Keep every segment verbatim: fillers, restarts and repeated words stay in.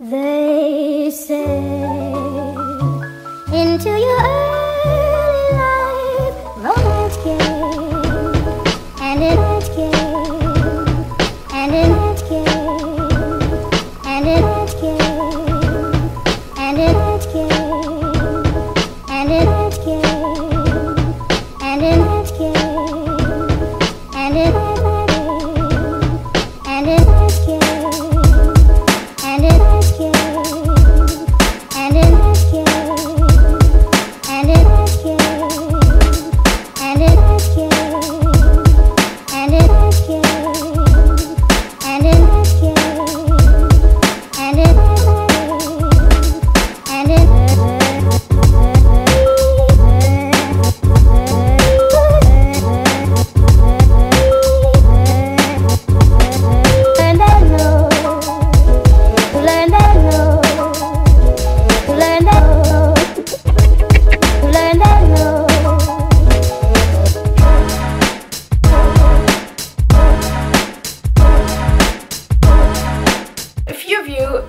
They say into your early life romance came, and it came, and it came, and it came, and it came, and it came, and it came, and it came.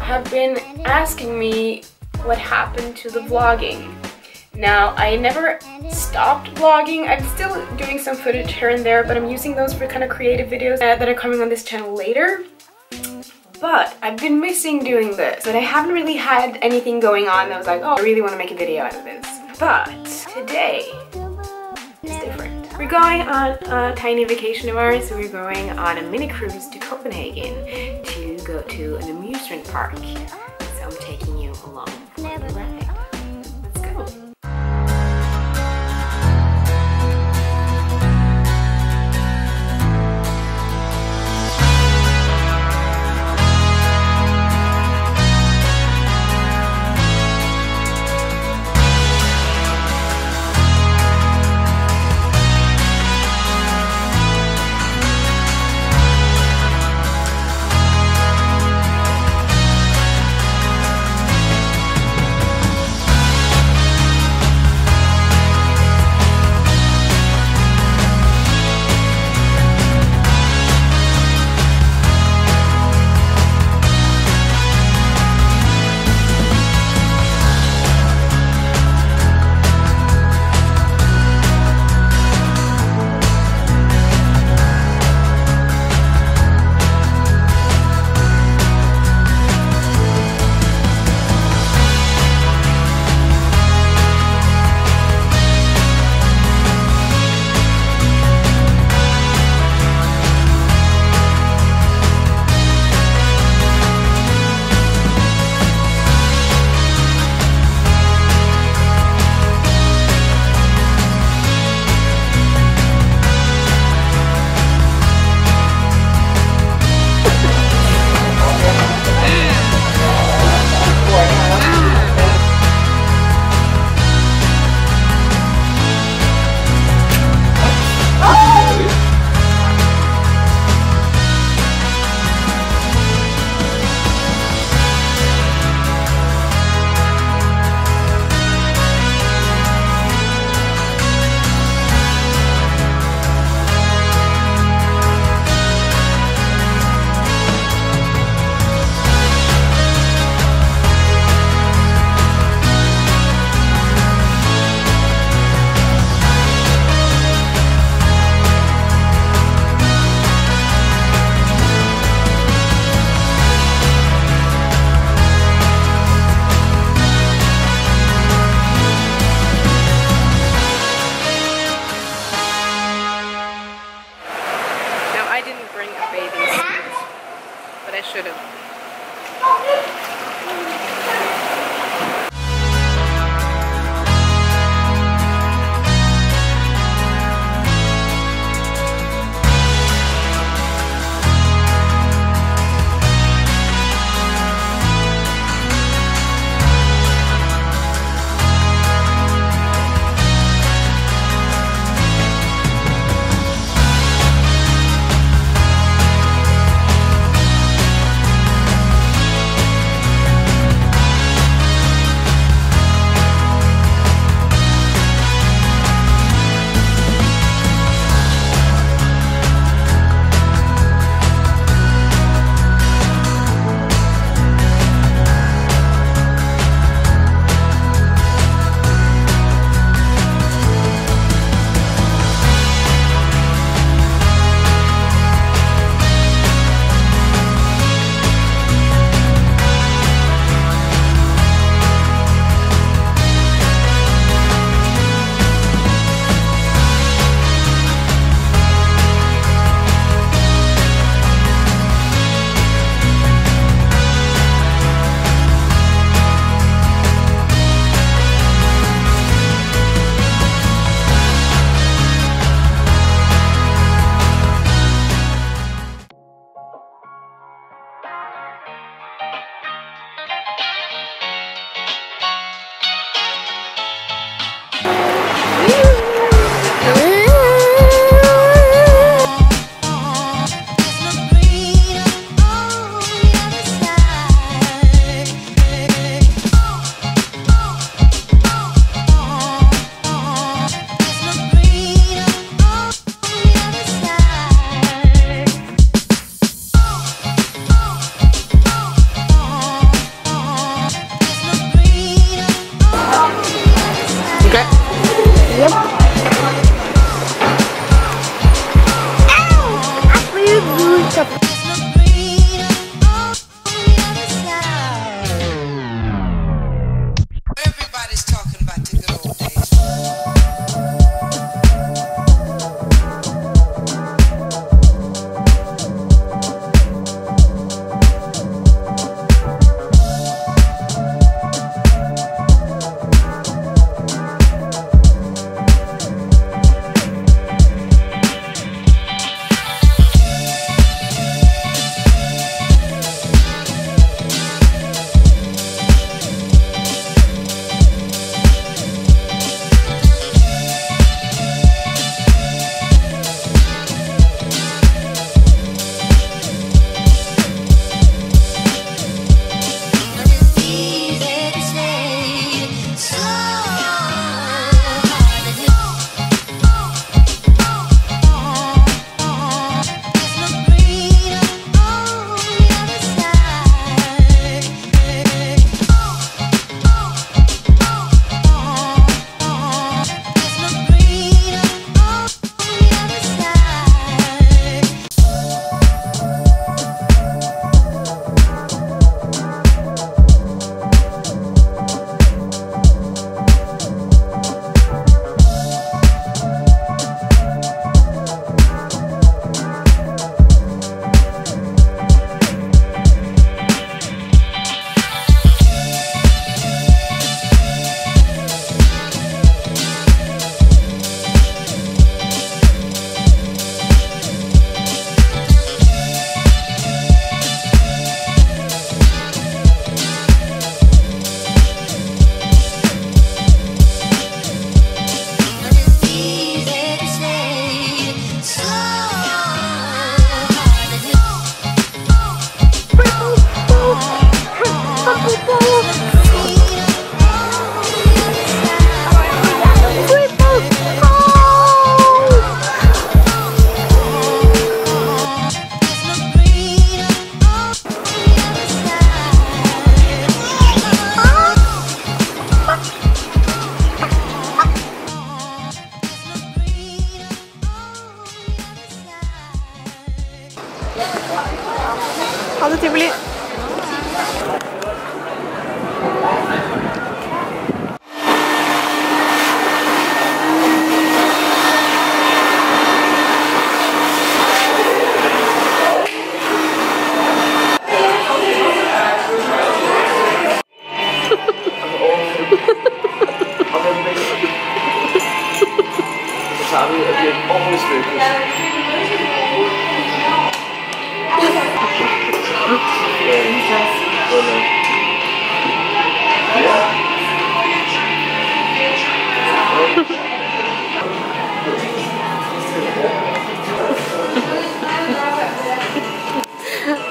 Have been asking me what happened to the vlogging. Now, I never stopped vlogging. I'm still doing some footage here and there, but I'm using those for kind of creative videos that are coming on this channel later. But I've been missing doing this, but I haven't really had anything going on that was like, oh, I really want to make a video out of this. But today is different. We're going on a tiny vacation of ours, so we're going on a mini cruise to Copenhagen to go to an amusement park. So I'm taking you along for the ride. Let's go!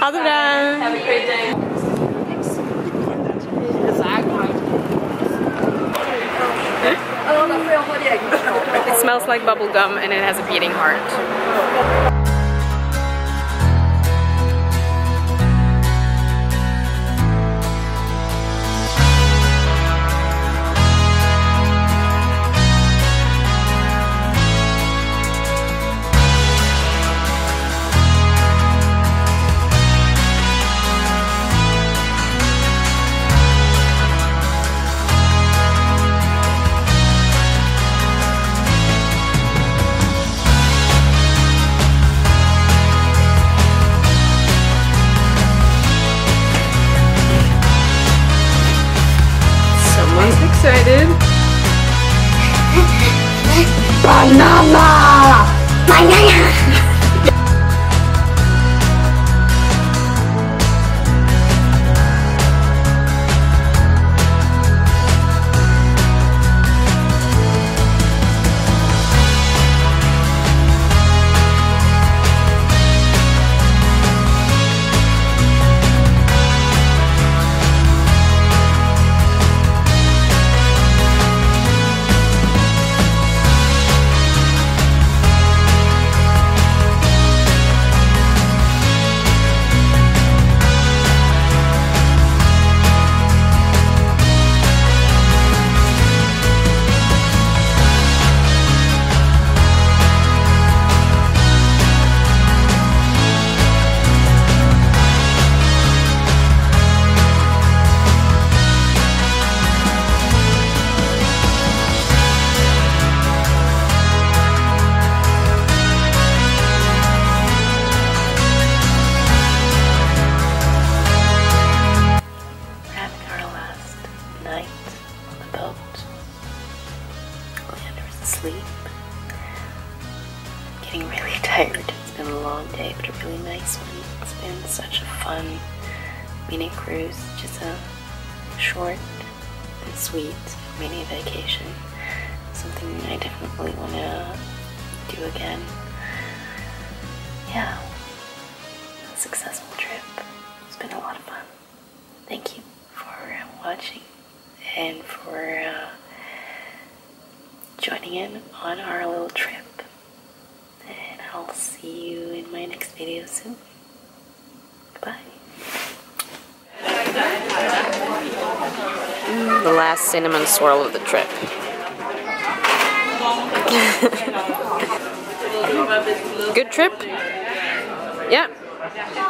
Ha det bra! Have a great day! It smells like bubble gum and it has a beating heart. Excited. Banana! Banana! Sleep. Getting really tired. It's been a long day, but a really nice one. It's been such a fun mini cruise, just a short and sweet mini vacation. Something I definitely want to do again. Yeah, a successful trip. It's been a lot of fun. Thank you for uh, watching and for uh, joining in on our little trip, and I'll see you in my next video soon. Goodbye. Mm, the last cinnamon swirl of the trip. Good trip? Yeah.